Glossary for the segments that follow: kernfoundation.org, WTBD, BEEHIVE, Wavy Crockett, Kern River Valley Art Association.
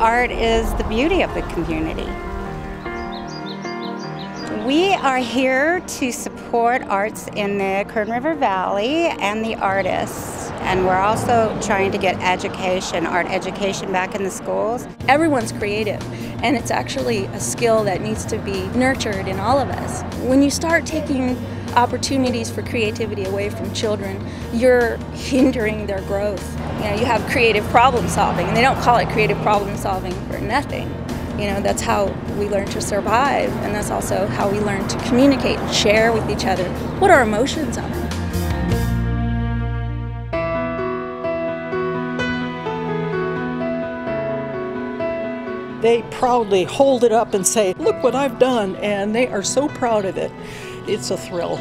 Art is the beauty of the community. We are here to support arts in the Kern River Valley and the artists. And we're also trying to get education, art education, back in the schools. Everyone's creative, and it's actually a skill that needs to be nurtured in all of us. When you start taking opportunities for creativity away from children, you're hindering their growth. You know, you have creative problem solving, and they don't call it creative problem solving for nothing. You know, that's how we learn to survive, and that's also how we learn to communicate and share with each other what our emotions are. They proudly hold it up and say, "Look what I've done," and they are so proud of it. It's a thrill.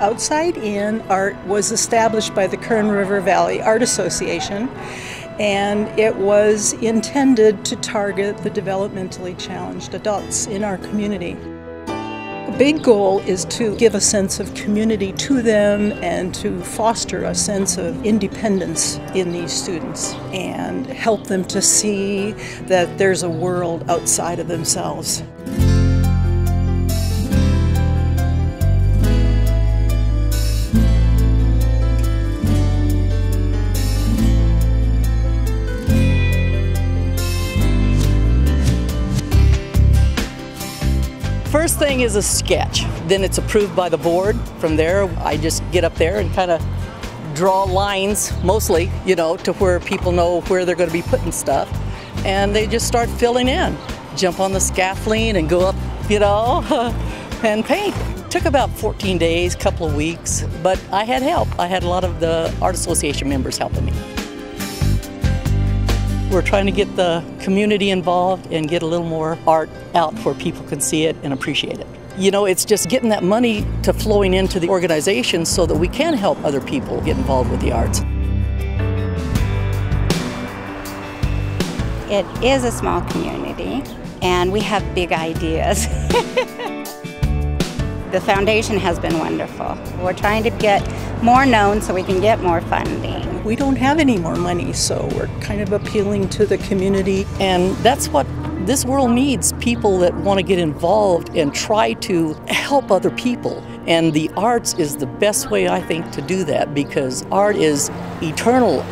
Outside In Art was established by the Kern River Valley Art Association, and it was intended to target the developmentally challenged adults in our community. A big goal is to give a sense of community to them and to foster a sense of independence in these students and help them to see that there's a world outside of themselves. First thing is a sketch, then it's approved by the board. From there, I just get up there and kind of draw lines, mostly, you know, to where people know where they're going to be putting stuff. And they just start filling in. Jump on the scaffolding and go up, you know, and paint. It took about 14 days, couple of weeks, but I had help. I had a lot of the Art Association members helping me. We're trying to get the community involved and get a little more art out where people can see it and appreciate it. You know, it's just getting that money to flowing into the organization so that we can help other people get involved with the arts. It is a small community, and we have big ideas. The foundation has been wonderful. We're trying to get more known so we can get more funding. We don't have any more money, so we're kind of appealing to the community. And that's what this world needs, people that want to get involved and try to help other people. And the arts is the best way, I think, to do that, because art is eternal.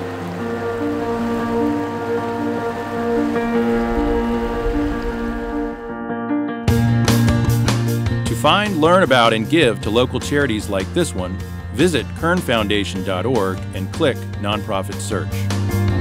Find, learn about, and give to local charities like this one, visit kernfoundation.org and click Nonprofit Search.